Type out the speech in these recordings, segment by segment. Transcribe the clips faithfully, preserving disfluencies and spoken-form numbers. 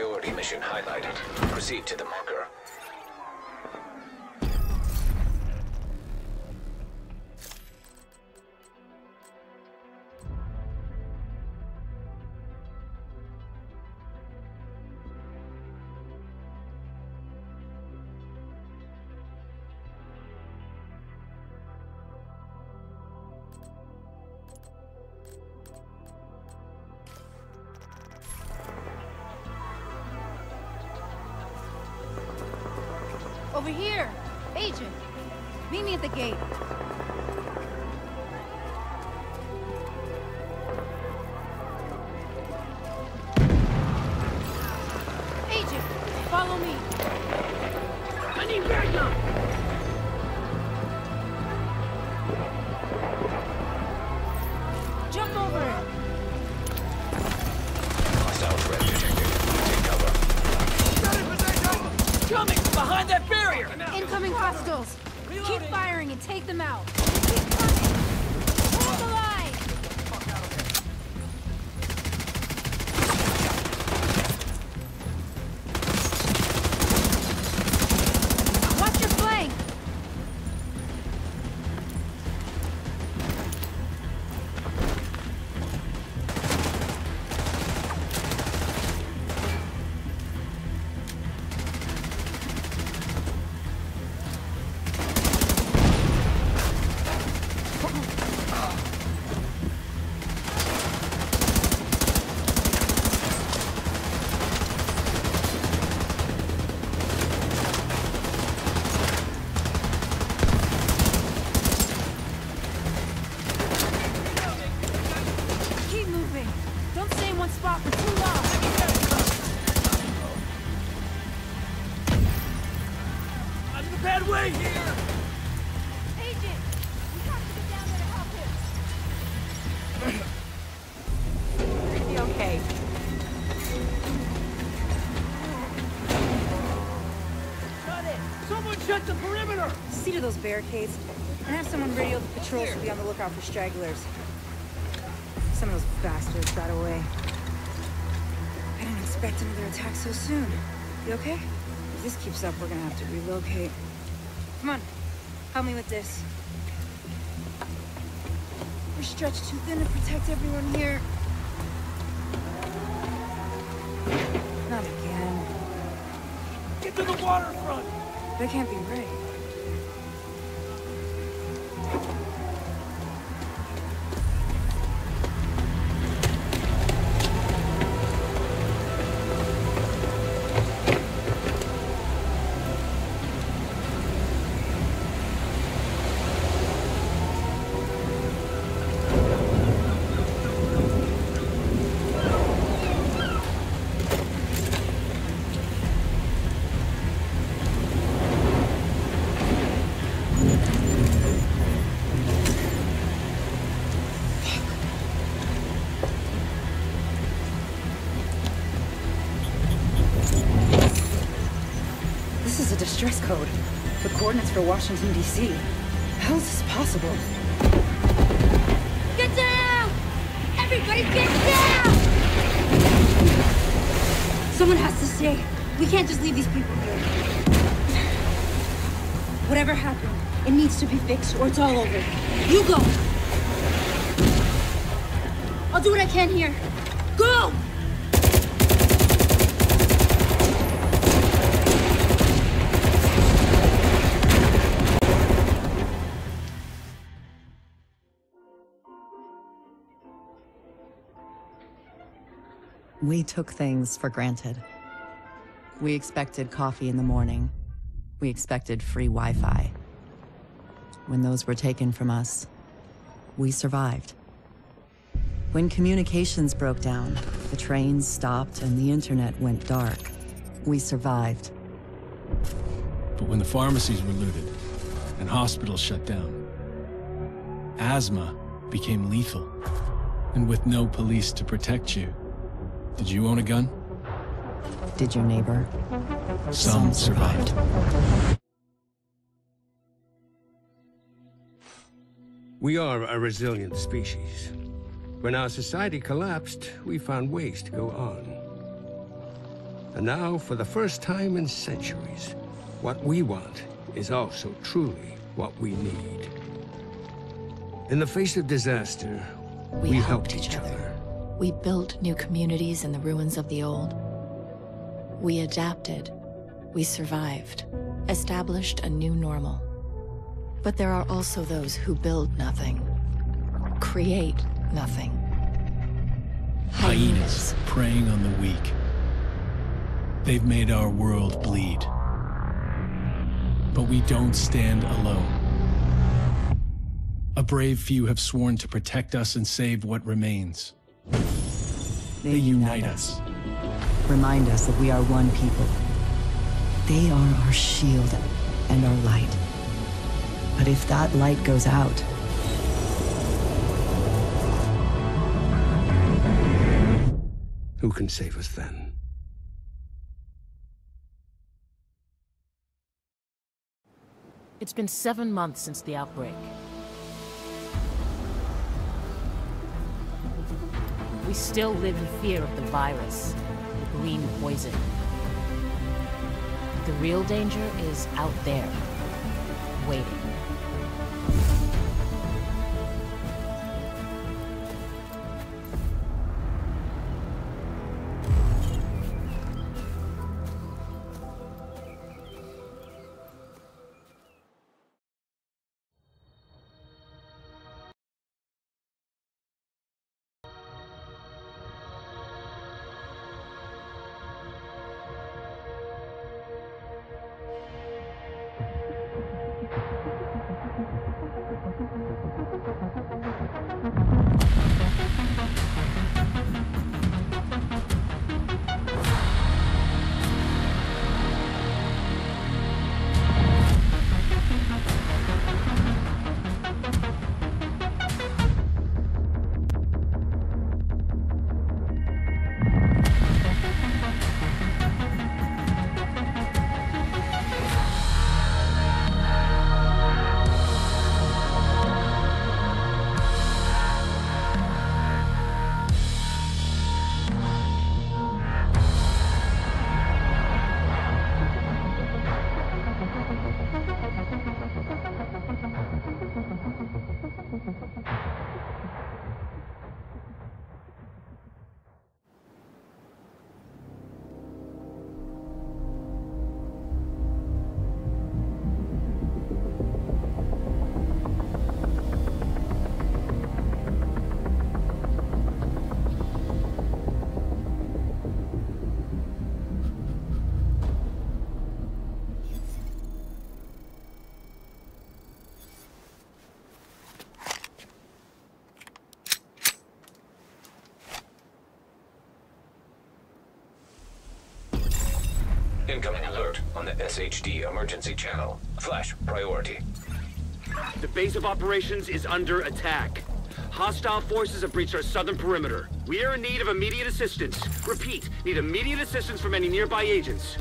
priority mission highlighted. Proceed to the marker. Over here! Agent! Meet me at the gate! Agent! Follow me! I need Ragnar! Jump over! Hostile threat detected. Take cover. Coming! Behind that barrier! Incoming hostiles! Keep firing and take them out! Keep coming! Hold the line! Watch your flank! See to those barricades, and have someone radio the patrols to be on the lookout for stragglers. Some of those bastards got away. I didn't expect another attack so soon. You okay? If this keeps up, we're gonna have to relocate. Come on, help me with this. We're stretched too thin to protect everyone here. Not again. Get to the waterfront! That can't be right. Distress code. The coordinates for Washington, D C How is this possible? Get down! Everybody get down! Someone has to stay. We can't just leave these people here. Whatever happened, it needs to be fixed or it's all over. You go! I'll do what I can here. Go! We took things for granted. We expected coffee in the morning. We expected free Wi-Fi. When those were taken from us, we survived. When communications broke down, the trains stopped and the internet went dark, we survived. But when the pharmacies were looted and hospitals shut down, asthma became lethal. And with no police to protect you, did you own a gun? Did your neighbor? Some, Some survived. survived. We are a resilient species. When our society collapsed, we found ways to go on. And now, for the first time in centuries, what we want is also truly what we need. In the face of disaster, we, we helped, helped each other. other. We built new communities in the ruins of the old. We adapted. We survived. Established a new normal. But there are also those who build nothing, create nothing. Hyenas preying on the weak. They've made our world bleed. But we don't stand alone. A brave few have sworn to protect us and save what remains. They, they unite us. us. Remind us that we are one people. They are our shield and our light. But if that light goes out, who can save us then? It's been seven months since the outbreak. We still live in fear of the virus, the green poison. The real danger is out there, waiting. Incoming alert on the S H D emergency channel. Flash priority. The base of operations is under attack. Hostile forces have breached our southern perimeter. We are in need of immediate assistance. Repeat, need immediate assistance from any nearby agents.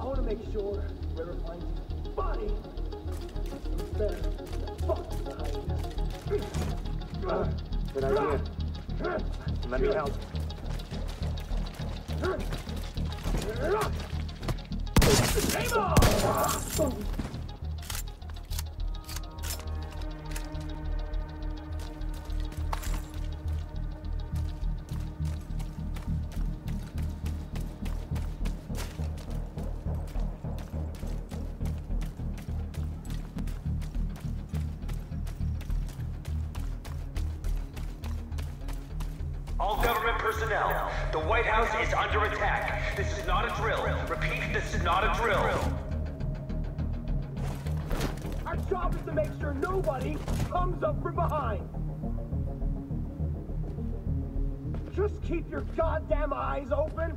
I want to make sure whoever finds his body better fuck behind. Good idea. Let me help. Game on! Personnel. The White House is under attack. This is not a drill. Repeat, this is not a drill. Our job is to make sure nobody comes up from behind. Just keep your goddamn eyes open.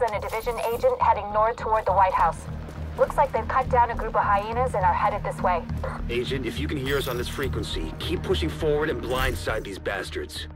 And a division agent heading north toward the White House. Looks like they've cut down a group of hyenas and are headed this way. Agent, if you can hear us on this frequency, keep pushing forward and blindside these bastards.